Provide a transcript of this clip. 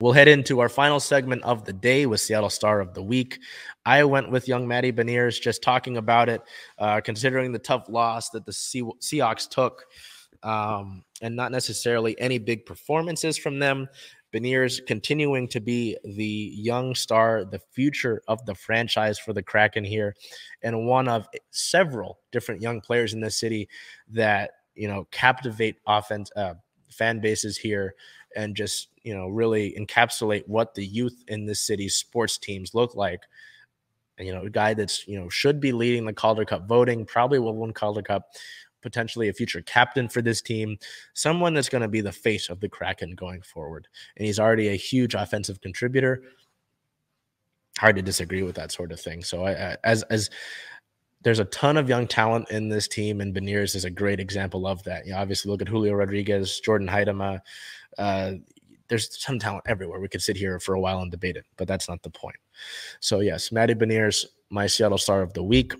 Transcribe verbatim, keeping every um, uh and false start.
We'll head into our final segment of the day with Seattle Star of the Week. I went with young Matty Beniers, just talking about it, uh, considering the tough loss that the Se Seahawks took um, and not necessarily any big performances from them. Beniers continuing to be the young star, the future of the franchise for the Kraken here, and one of several different young players in this city that, you know, captivate offense, uh, fan bases here, and just, you know, really encapsulate what the youth in this city's sports teams look like. And, you know, a guy that's, you know, should be leading the Calder Cup voting, probably will win Calder Cup, potentially a future captain for this team, someone that's going to be the face of the Kraken going forward. And he's already a huge offensive contributor. Hard to disagree with that sort of thing. So I, I as, as, there's a ton of young talent in this team, and Beniers is a great example of that. You know, obviously, look at Julio Rodriguez, Jordan Heidema. Uh, there's some talent everywhere. We could sit here for a while and debate it, but that's not the point. So, yes, Matty Beniers, my Seattle Star of the Week.